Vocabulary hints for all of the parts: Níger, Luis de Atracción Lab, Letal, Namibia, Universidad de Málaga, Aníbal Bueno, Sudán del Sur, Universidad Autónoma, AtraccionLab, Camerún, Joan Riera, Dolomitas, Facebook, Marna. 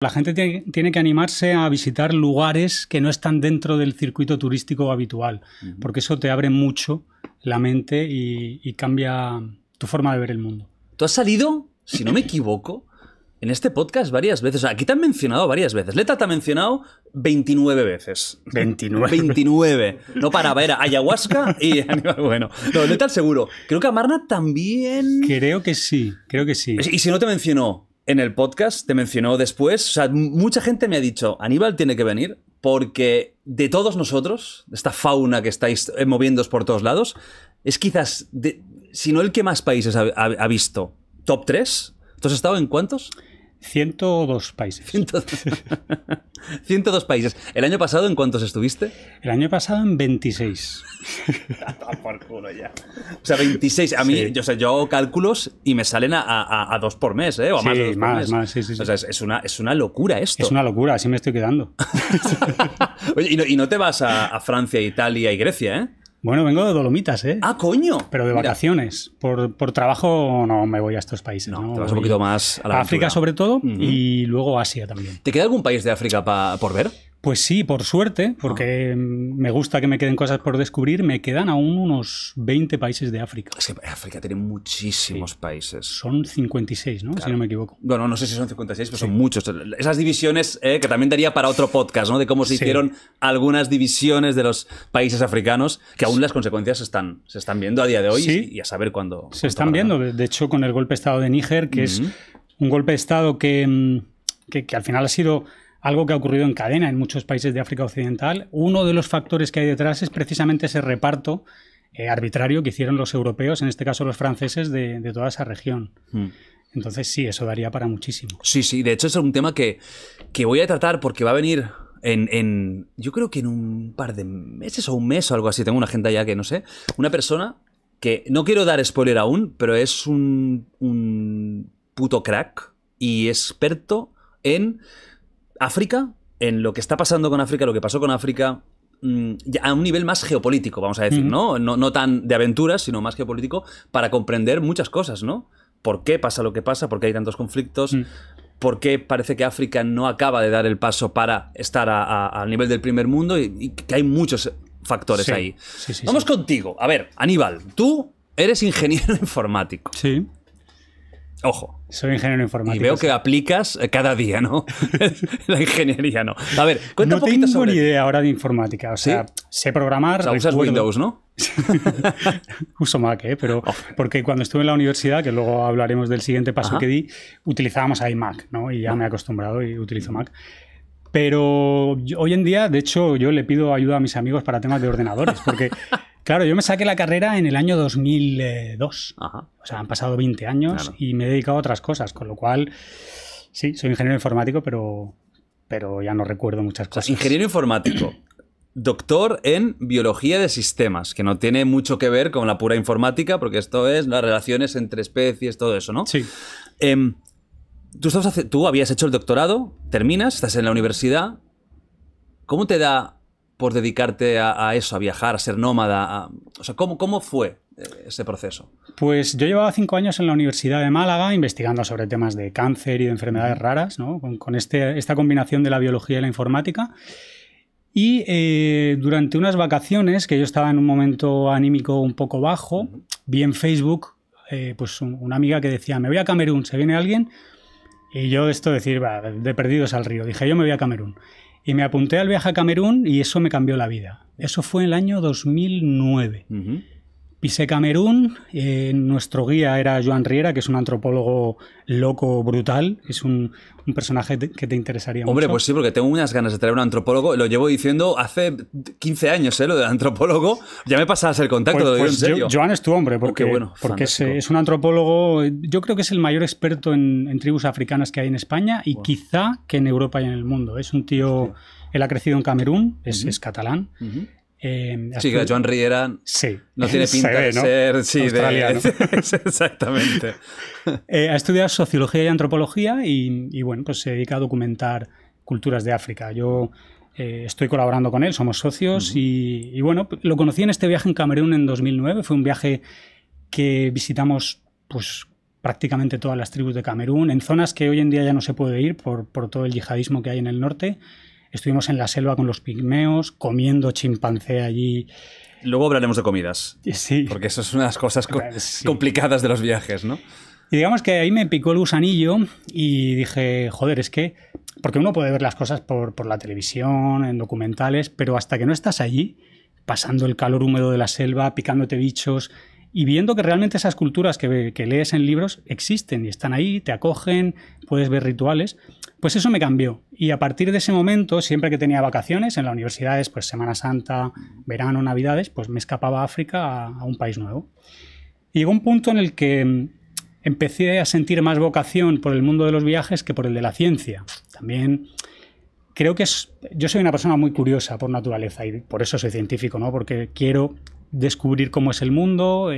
La gente tiene que animarse a visitar lugares que no están dentro del circuito turístico habitual, porque eso te abre mucho la mente y cambia tu forma de ver el mundo. ¿Tú has salido, si no me equivoco, en este podcast varias veces? Aquí te han mencionado varias veces. Letal te ha mencionado 29 veces. 29. No paraba, era ayahuasca y Aníbal Bueno. No, Letal seguro. Creo que a Marna también... Creo que sí. Y si no te mencionó en el podcast, te mencionó después. O sea, mucha gente me ha dicho, Aníbal tiene que venir porque de todos nosotros, esta fauna que estáis moviéndoos por todos lados, es quizás, si no el que más países ha visto, top 3. ¿Tú has estado en cuántos? 102 países. 102 países. ¿El año pasado en cuántos estuviste? El año pasado en 26. Por culo ya. O sea, 26. A mí, sí. Yo hago cálculos y me salen a 2 por mes, ¿eh? O a más de 2 por mes. Sí. O sea, es una locura esto. Es una locura, así me estoy quedando. Oye, y no te vas a Francia, Italia y Grecia, ¿eh? Bueno, vengo de Dolomitas, ¿eh? ¡Ah, coño! Pero de vacaciones. Por trabajo no me voy a estos países. No, te vas un poquito más a la África, sobre todo, y luego Asia también. ¿Te queda algún país de África por ver? Pues sí, por suerte, porque me gusta que me queden cosas por descubrir. Me quedan aún unos 20 países de África. Es que África tiene muchísimos países. Son 56, ¿no? Claro. Si no me equivoco. Bueno, no sé si son 56, pero son muchos. Esas divisiones que también daría para otro podcast, ¿no? De cómo se hicieron algunas divisiones de los países africanos, que aún las consecuencias se están viendo a día de hoy y a saber cuándo. Se están viendo, de hecho, con el golpe de Estado de Níger, que es un golpe de Estado que al final ha sido... algo que ha ocurrido en cadena en muchos países de África Occidental. Uno de los factores que hay detrás es precisamente ese reparto arbitrario que hicieron los europeos, en este caso los franceses, de toda esa región. Entonces sí, eso daría para muchísimo. Sí, de hecho es un tema que voy a tratar porque va a venir en yo creo que en un par de meses o un mes o algo así, tengo una agenda ya que no sé, una persona que no quiero dar spoiler aún, pero es un puto crack y experto en... África, en lo que está pasando con África, lo que pasó con África, a un nivel más geopolítico, vamos a decir, ¿no? No tan de aventuras, sino más geopolítico, para comprender muchas cosas, ¿no? ¿Por qué pasa lo que pasa? ¿Por qué hay tantos conflictos? ¿Por qué parece que África no acaba de dar el paso para estar al nivel del primer mundo? Y que hay muchos factores ahí. Vamos contigo. A ver, Aníbal, tú eres ingeniero informático. Sí. Ojo. Soy ingeniero informático. Y veo que aplicas cada día, ¿no? La ingeniería, ¿no? A ver, cuéntame un poquito sobre... No tengo ni idea ahora de informática. O sea, sé programar... O sea, usas Windows, ¿no? Uso Mac, ¿eh? Pero porque cuando estuve en la universidad, que luego hablaremos del siguiente paso que di, utilizábamos ahí Mac, ¿no? Y ya me he acostumbrado y utilizo Mac. Pero hoy en día, de hecho, yo le pido ayuda a mis amigos para temas de ordenadores, porque... Claro, yo me saqué la carrera en el año 2002. O sea, han pasado 20 años y me he dedicado a otras cosas, con lo cual, sí, soy ingeniero informático, pero ya no recuerdo muchas cosas. O sea, ingeniero informático, doctor en biología de sistemas, que no tiene mucho que ver con la pura informática, porque esto es las relaciones entre especies, todo eso, ¿no? Sí. Tú habías hecho el doctorado, terminas, estás en la universidad. ¿Cómo te da...? Por dedicarte a eso, a viajar, a ser nómada. O sea, ¿cómo fue ese proceso? Pues yo llevaba 5 años en la Universidad de Málaga investigando sobre temas de cáncer y de enfermedades raras, ¿no? Con esta combinación de la biología y la informática. Y durante unas vacaciones, que yo estaba en un momento anímico un poco bajo, vi en Facebook pues una amiga que decía, me voy a Camerún, ¿se viene alguien? Y yo de perdidos al río. Dije, yo me voy a Camerún. Y me apunté al viaje a Camerún y eso me cambió la vida. Eso fue en el año 2009. Pisé Camerún, nuestro guía era Joan Riera, que es un antropólogo loco, brutal. Es un personaje que te interesaría mucho. Hombre, pues sí, porque tengo unas ganas de traer un antropólogo. Lo llevo diciendo hace 15 años, ¿eh? Lo del antropólogo. Ya me pasas el contacto, pues, lo digo en serio. Joan es tu hombre, porque, porque es un antropólogo... Yo creo que es el mayor experto en tribus africanas que hay en España y quizá que en Europa y en el mundo. Es un tío... Él ha crecido en Camerún, es catalán. Sí, que Joan Riera no tiene pinta de ser australiano. Exactamente. Ha estudiado sociología y antropología y bueno, pues se dedica a documentar culturas de África. Yo estoy colaborando con él, somos socios y bueno, lo conocí en este viaje en Camerún en 2009. Fue un viaje que visitamos pues prácticamente todas las tribus de Camerún, en zonas que hoy en día ya no se puede ir por todo el yihadismo que hay en el norte. Estuvimos en la selva con los pigmeos, comiendo chimpancé allí. Luego hablaremos de comidas, sí, porque eso es unas cosas complicadas de los viajes, ¿no? Y digamos que ahí me picó el gusanillo y dije, joder, es que... Porque uno puede ver las cosas por la televisión, en documentales, pero hasta que no estás allí, pasando el calor húmedo de la selva, picándote bichos y viendo que realmente esas culturas que lees en libros existen y están ahí, te acogen, puedes ver rituales, pues eso me cambió. Y a partir de ese momento, siempre que tenía vacaciones en las universidades, pues Semana Santa, verano, Navidades, pues me escapaba a África, a un país nuevo. Y llegó un punto en el que... empecé a sentir más vocación por el mundo de los viajes que por el de la ciencia. También creo que yo soy una persona muy curiosa por naturaleza y por eso soy científico, ¿no? Porque quiero descubrir cómo es el mundo,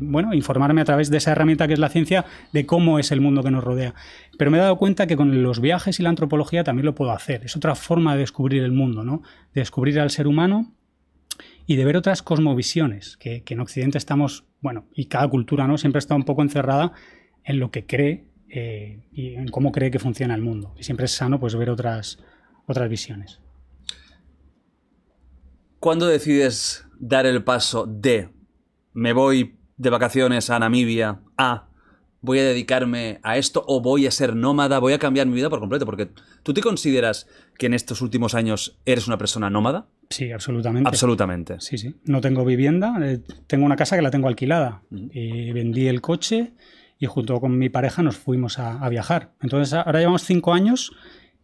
bueno, informarme a través de esa herramienta que es la ciencia de cómo es el mundo que nos rodea. Pero me he dado cuenta que con los viajes y la antropología también lo puedo hacer. Es otra forma de descubrir el mundo, ¿no? De descubrir al ser humano y de ver otras cosmovisiones, que en Occidente estamos, bueno, y cada cultura, ¿no?, siempre está un poco encerrada en lo que cree y en cómo cree que funciona el mundo. Y siempre es sano pues ver otras visiones. ¿Cuándo decides dar el paso de me voy de vacaciones a Namibia a voy a dedicarme a esto o voy a ser nómada, voy a cambiar mi vida por completo? Porque tú te consideras que en estos últimos años eres una persona nómada. Sí, absolutamente. Absolutamente. Sí, sí. No tengo vivienda, tengo una casa que la tengo alquilada. Vendí el coche y junto con mi pareja nos fuimos a viajar. Entonces ahora llevamos 5 años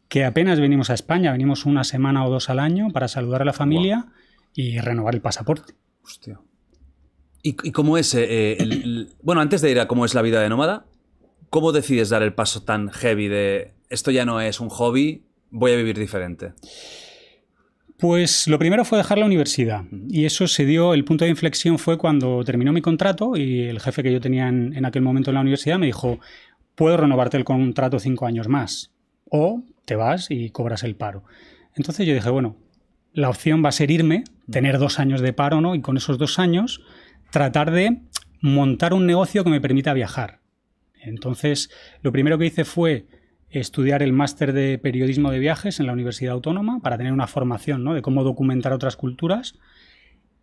que apenas venimos a España, venimos una semana o dos al año para saludar a la familia. Wow. Y renovar el pasaporte. Hostia. ¿Y cómo es, bueno, antes de ir a cómo es la vida de nómada, cómo decides dar el paso tan heavy de esto ya no es un hobby, voy a vivir diferente? Pues lo primero fue dejar la universidad y eso se dio, el punto de inflexión fue cuando terminó mi contrato y el jefe que yo tenía en aquel momento en la universidad me dijo, puedo renovarte el contrato 5 años más o te vas y cobras el paro. Entonces yo dije, bueno, la opción va a ser irme, tener 2 años de paro, ¿no? Y con esos 2 años... tratar de montar un negocio que me permita viajar. Entonces, lo primero que hice fue estudiar el máster de periodismo de viajes en la Universidad Autónoma para tener una formación, ¿no?, de cómo documentar otras culturas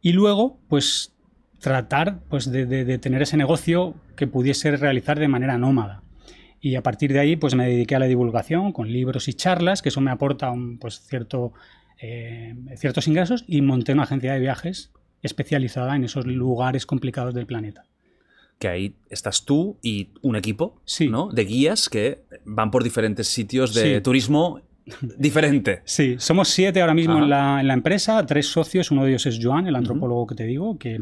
y luego pues tratar pues, de tener ese negocio que pudiese realizar de manera nómada. Y a partir de ahí pues me dediqué a la divulgación con libros y charlas, que eso me aporta pues, ciertos ingresos y monté una agencia de viajes especializada en esos lugares complicados del planeta. Que ahí estás tú y un equipo, sí, ¿no?, de guías que van por diferentes sitios de sí, turismo diferente. Sí, somos 7 ahora mismo en la empresa, 3 socios, uno de ellos es Joan, el antropólogo que te digo, que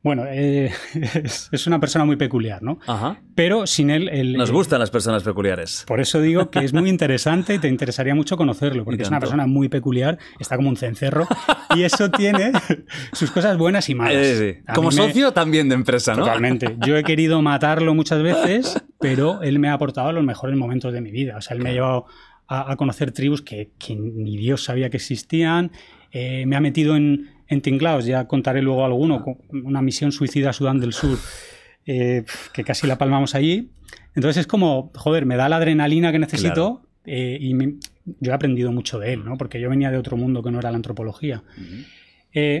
bueno, es una persona muy peculiar, ¿no? Ajá. Pero sin él... Nos gustan las personas peculiares. Por eso digo que es muy interesante y te interesaría mucho conocerlo, porque es una persona muy peculiar, está como un cencerro, y eso tiene sus cosas buenas y malas. Como socio también de empresa, ¿no? Totalmente. Yo he querido matarlo muchas veces, pero él me ha aportado los mejores momentos de mi vida. O sea, él me ha llevado a conocer tribus que ni Dios sabía que existían, me ha metido en tinglaos, ya contaré luego alguno, con una misión suicida a Sudán del Sur, que casi la palmamos allí. Entonces es como, joder, me da la adrenalina que necesito. Claro. Yo he aprendido mucho de él, ¿no?, porque yo venía de otro mundo que no era la antropología.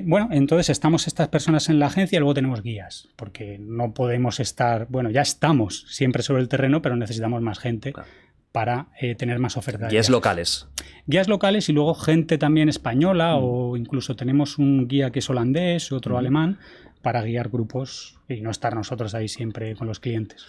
Bueno, entonces estamos estas personas en la agencia y luego tenemos guías, porque no podemos estar, bueno, ya estamos siempre sobre el terreno, pero necesitamos más gente. Claro. Para tener más ofertas. Guías locales. Guías locales y luego gente también española o incluso tenemos un guía que es holandés, otro alemán, para guiar grupos y no estar nosotros ahí siempre con los clientes.